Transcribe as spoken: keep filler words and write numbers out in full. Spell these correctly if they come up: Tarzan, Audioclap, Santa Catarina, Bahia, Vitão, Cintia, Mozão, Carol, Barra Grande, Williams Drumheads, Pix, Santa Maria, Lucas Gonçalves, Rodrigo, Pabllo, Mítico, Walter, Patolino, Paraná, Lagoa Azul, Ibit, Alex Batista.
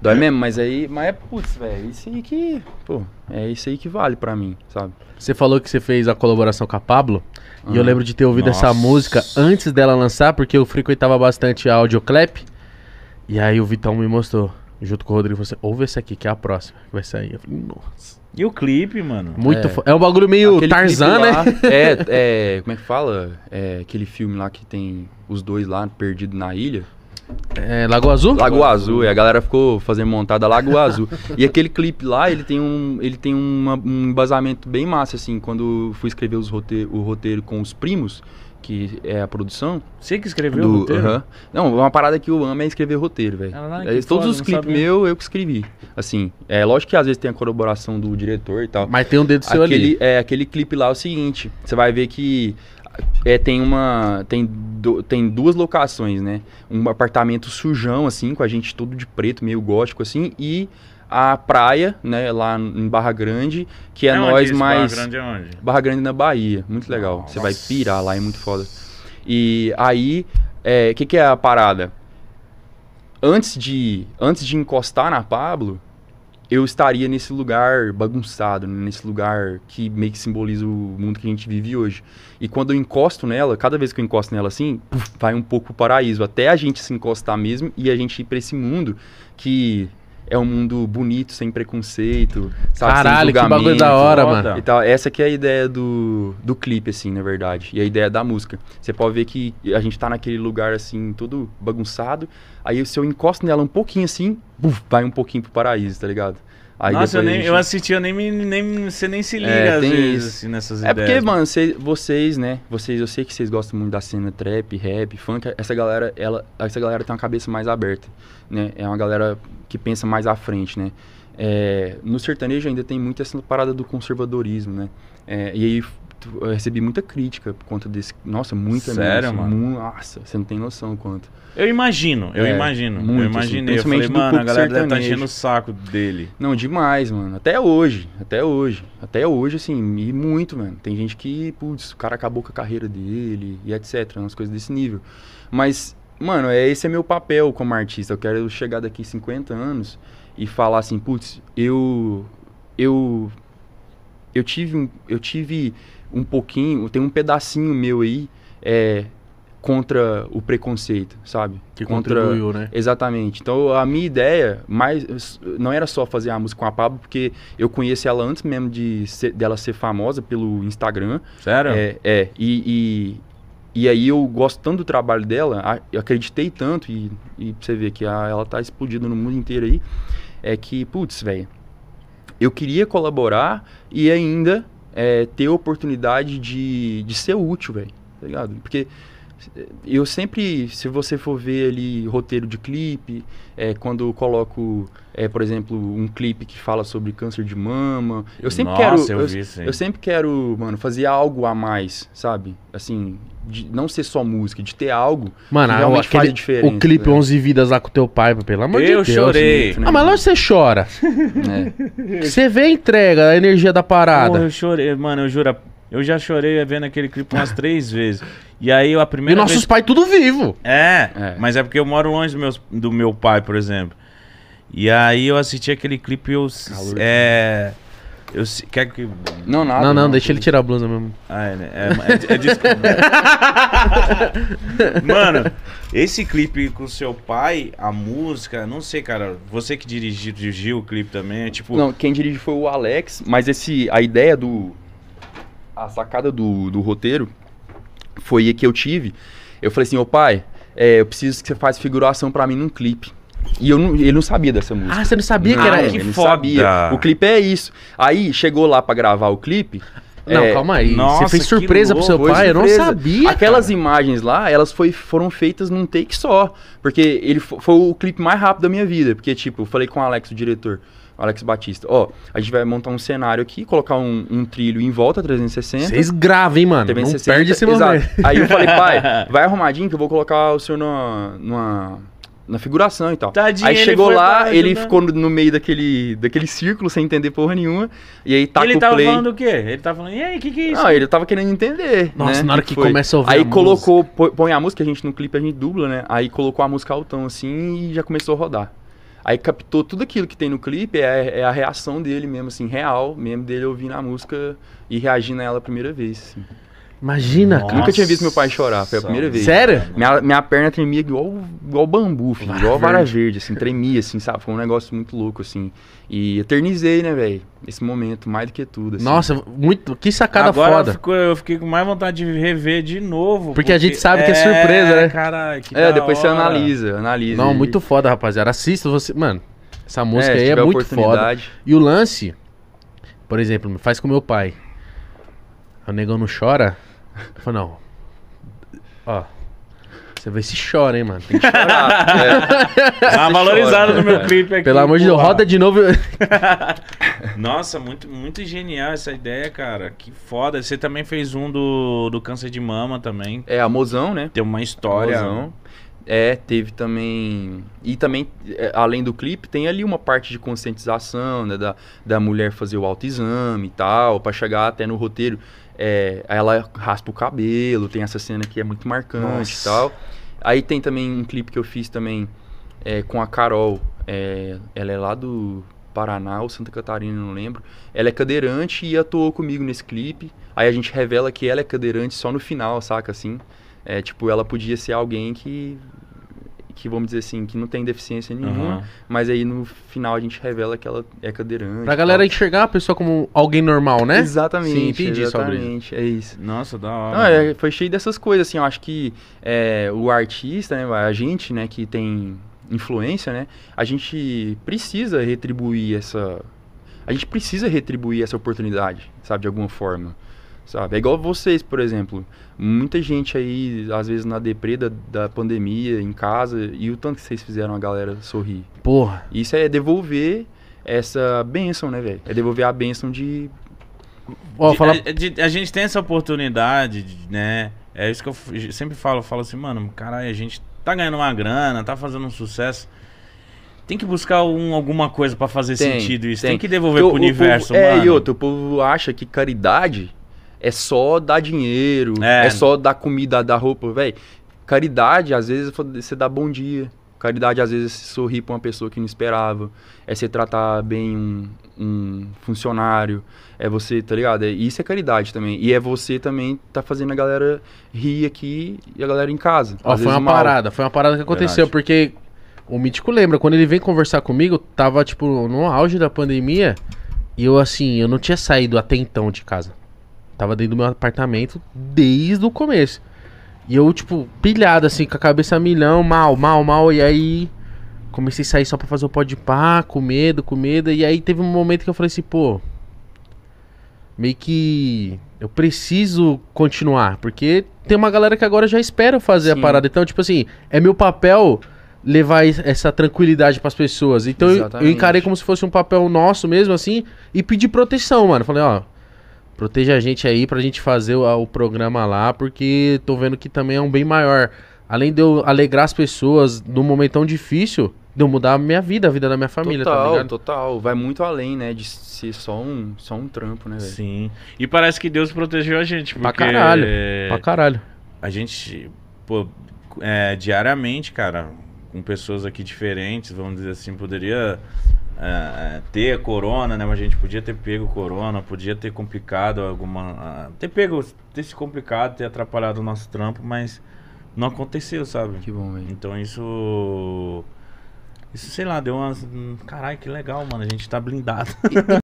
Dói mesmo, mas aí, mas é putz, velho, isso aí que, pô, é isso aí que vale pra mim, sabe? Você falou que você fez a colaboração com a Pabllo, ah, e eu lembro de ter ouvido nossa. essa música antes dela lançar, porque eu frequentava bastante a Audioclap, e aí o Vitão me mostrou, junto com o Rodrigo, você ouve essa aqui, que é a próxima, que vai sair. Eu falei, nossa. E o clipe, mano? Muito é. Fo... é um bagulho meio aquele Tarzan, né? É, é, como é que fala? É aquele filme lá que tem os dois lá, perdidos na ilha. É, Lagoa Azul? Lagoa Azul, é, a galera ficou fazendo montada Lagoa Azul. E aquele clipe lá, ele tem, um, ele tem uma, um embasamento bem massa, assim. Quando eu fui escrever os roteiro, o roteiro com os primos, que é a produção. Você que escreveu do, o roteiro? Uh-huh. Não, uma parada que eu amo é escrever roteiro, velho. Ah, é, todos foda, os clipes meus, eu que escrevi. Assim, é lógico que às vezes tem a colaboração do diretor e tal. Mas tem um dedo seu aquele, ali. É, aquele clipe lá é o seguinte, você vai ver que... É, tem uma. Tem, do, tem duas locações, né? Um apartamento sujão, assim, com a gente todo de preto, meio gótico, assim, e a praia, né, lá em Barra Grande, que é, é nós mais. Barra Grande é onde? Barra Grande na Bahia. Muito legal. Nossa. Você vai pirar lá, é muito foda. E aí, é, que que é a parada? Antes de, antes de encostar na Pabllo, eu estaria nesse lugar bagunçado, nesse lugar que meio que simboliza o mundo que a gente vive hoje. E quando eu encosto nela, cada vez que eu encosto nela assim, puf, vai um pouco pro paraíso, até a gente se encostar mesmo e a gente ir pra esse mundo que é um mundo bonito, sem preconceito, sabe? Caralho, que bagulho da hora, e mano. E tal. Essa que é a ideia do, do clipe, assim, na verdade. E a ideia da música. Você pode ver que a gente tá naquele lugar, assim, todo bagunçado. Aí se eu encosto nela um pouquinho, assim, buf, vai um pouquinho pro paraíso, tá ligado? Aí nossa, eu, nem, gente... eu assisti, eu nem, nem, você nem se liga é, às vezes, assim, nessas é ideias. É porque, mano, mano cê, vocês, né, vocês, eu sei que vocês gostam muito da cena trap, rap, funk, essa galera, ela, essa galera tem uma cabeça mais aberta, né, é uma galera que pensa mais à frente, né. É, no sertanejo ainda tem muito essa parada do conservadorismo, né, é, e aí eu recebi muita crítica por conta desse, nossa, muita mesmo. Sério, mesmo, mano? Nossa, você não tem noção o quanto. Eu imagino, eu é, imagino, muito, eu imaginei, assim, eu falei, mano, a galera deve tá enchendo o saco dele. Não, demais, mano, até hoje, até hoje, até hoje, assim, e muito, mano, tem gente que, putz, o cara acabou com a carreira dele e etcétera, umas coisas desse nível. Mas, mano, é, esse é meu papel como artista, eu quero chegar daqui cinquenta anos e falar assim, putz, eu, eu, eu tive, eu tive um pouquinho, tem um pedacinho meu aí, é... contra o preconceito, sabe? Que contra... contribuiu, né? Exatamente. Então, a minha ideia mais, não era só fazer a música com a Pabllo, porque eu conheci ela antes mesmo de ser, dela ser famosa pelo Instagram. Sério? É, é. E, e, e aí eu gosto tanto do trabalho dela, eu acreditei tanto, e, e pra você ver que a, ela tá explodindo no mundo inteiro aí, é que, putz, velho, eu queria colaborar e ainda é, ter a oportunidade de, de ser útil, velho, tá ligado? Porque... eu sempre, se você for ver ali roteiro de clipe, é, quando eu coloco, é, por exemplo, um clipe que fala sobre câncer de mama, eu sempre Nossa, quero, eu, vi, eu, eu sempre quero, mano, fazer algo a mais, sabe? Assim, de não ser só música, de ter algo, mano, que realmente aquele, faz diferença. O clipe, né? onze vidas lá com teu pai, pelo amor eu de Deus. Eu chorei. Né? Ah, mas lá você chora. É. Você vê a entrega, a energia da parada. Porra, eu chorei, mano, eu juro. Eu já chorei vendo aquele clipe umas três vezes. E aí a primeira E nossos vez... pais tudo vivo. É, é, mas é porque eu moro longe do meu, do meu pai, por exemplo. E aí eu assisti aquele clipe e eu... Calor, é... Eu... Quer que... Não, nada. Não, não, não deixa não. Ele tirar a blusa mesmo. Ah, é, é, é, é desculpa. Mano, esse clipe com seu pai, a música, não sei, cara. Você que dirigiu, dirigiu o clipe também, é tipo... Não, quem dirigiu foi o Alex, mas esse, a ideia do... A sacada do, do roteiro foi que eu tive. Eu falei assim, ô pai, é, eu preciso que você faça figuração pra mim num clipe. E eu não, ele não sabia dessa música. Ah, você não sabia não, que era? Que ele foda. Sabia. O clipe é isso. Aí chegou lá pra gravar o clipe. Não, é, calma aí. Nossa, você fez surpresa louco, pro seu pai? Eu não sabia. Aquelas cara. imagens lá, elas foi, foram feitas num take só. Porque ele foi o clipe mais rápido da minha vida. Porque, tipo, eu falei com o Alex, o diretor. Alex Batista, ó, a gente vai montar um cenário aqui, colocar um, um trilho em volta, trezentos e sessenta. Vocês gravam, hein, mano? trezentos e sessenta, não perde esse momento. Aí eu falei, pai, vai arrumadinho que eu vou colocar o senhor numa, numa, na figuração e tal. Tadinho, aí chegou ele lá, ele ajudar. ficou no, no meio daquele, daquele círculo, sem entender porra nenhuma. E aí tá com o play. Ele tava falando o quê? Ele tava falando, e aí, o que que é isso? Não, ele tava querendo entender. Nossa, né? Na hora que, que começa a ouvir aí a colocou, põe a música, a gente no clipe a gente dubla, né? Aí colocou a música altão assim e já começou a rodar. Aí captou tudo aquilo que tem no clipe, é, é a reação dele mesmo, assim, real, mesmo dele ouvindo a música e reagindo a ela a primeira vez. Assim. Imagina, cara. Nunca tinha visto meu pai chorar, foi a primeira vez. Sério? Minha, minha perna tremia igual, igual bambu, filho, vara igual vara verde. verde, assim, tremia, assim, sabe? Foi um negócio muito louco, assim. E eternizei, né, velho? Esse momento, mais do que tudo, assim. Nossa, muito, que sacada agora foda. Eu, fico, eu fiquei com mais vontade de rever de novo. Porque, porque... a gente sabe que é surpresa, é, né? Caralho, que é, depois hora. Você analisa, analisa. Não, e... muito foda, rapaziada. Assista você, mano, essa música é, aí é muito foda. E o lance, por exemplo, faz com meu pai. O negão não chora? Eu falo, não. Ó, você vê se chora, hein, mano. Tem que chorar. É. Ah, valorizado no meu clipe aqui. Pelo amor de Deus, roda de novo. Nossa, muito, muito genial essa ideia, cara. Que foda. Você também fez um do, do câncer de mama também. É, a Mozão, né? Tem uma história. Mozão. É, teve também... E também, além do clipe, tem ali uma parte de conscientização, né? Da, da mulher fazer o autoexame e tal, pra chegar até no roteiro. É, ela raspa o cabelo, tem essa cena que é muito marcante e tal. Aí tem também um clipe que eu fiz também é, com a Carol. É, ela é lá do Paraná ou Santa Catarina, não lembro. Ela é cadeirante e atuou comigo nesse clipe. Aí a gente revela que ela é cadeirante só no final, saca, assim... É, tipo, ela podia ser alguém que, que, vamos dizer assim, que não tem deficiência nenhuma, uhum. mas aí no final a gente revela que ela é cadeirante. Pra galera tal. Enxergar a pessoa como alguém normal, né? Exatamente. Sim, entendi, exatamente, sobre. É isso. Nossa, da hora. Não, é, foi cheio dessas coisas, assim, eu acho que é, o artista, né, a gente, né, que tem influência, né, a gente precisa retribuir essa... A gente precisa retribuir essa oportunidade, sabe, de alguma forma. Sabe? É igual vocês, por exemplo. Muita gente aí, às vezes, na deprê da, da pandemia, em casa, e o tanto que vocês fizeram a galera sorrir. Porra. Isso é devolver essa bênção, né, velho? É devolver a bênção de... Oh, de, fala... a, de a gente tem essa oportunidade, de, né? É isso que eu, eu sempre falo. Eu falo assim, mano, caralho, a gente tá ganhando uma grana, tá fazendo um sucesso... Tem que buscar um, alguma coisa pra fazer tem, sentido isso. Tem, tem que devolver o, pro o universo, povo, mano. É, e outro, o povo acha que caridade... É só dar dinheiro, é, é só dar comida, dar roupa, velho. Caridade, às vezes, você dá bom dia. Caridade, às vezes, é sorrir pra uma pessoa que não esperava. É você tratar bem um, um funcionário. É você, tá ligado? É, isso é caridade também. E é você também tá fazendo a galera rir aqui e a galera em casa. Ó, foi uma mal. parada, foi uma parada que aconteceu. Verdade. Porque o Mítico lembra, quando ele vem conversar comigo, tava, tipo, no auge da pandemia. E eu, assim, eu não tinha saído até então de casa. Tava dentro do meu apartamento desde o começo. E eu, tipo, pilhado, assim, com a cabeça a milhão, mal, mal, mal. E aí, comecei a sair só pra fazer o pod de pá, com medo, com medo. E aí teve um momento que eu falei assim, pô... Meio que... Eu preciso continuar. Porque tem uma galera que agora já espera fazer Sim. a parada. Então, tipo assim, é meu papel levar essa tranquilidade pras pessoas. Então, eu, eu encarei como se fosse um papel nosso mesmo, assim. E pedi proteção, mano. Falei, ó... Proteja a gente aí pra gente fazer o, o programa lá, porque tô vendo que também é um bem maior. Além de eu alegrar as pessoas num momento tão difícil, de eu mudar a minha vida, a vida da minha família, tá ligado? Total, total. Vai muito além, né, de ser só um, só um trampo, né, velho? Sim. E parece que Deus protegeu a gente, porque... Pra caralho, é... pra caralho. A gente, pô, é, diariamente, cara, com pessoas aqui diferentes, vamos dizer assim, poderia... Uh, ter corona, né? Mas a gente podia ter pego corona, podia ter complicado alguma... Uh, ter pego, ter se complicado, ter atrapalhado o nosso trampo, mas não aconteceu, sabe? Que bom, velho. Então isso... Isso, sei lá, deu umas... Caralho, que legal, mano. A gente tá blindado.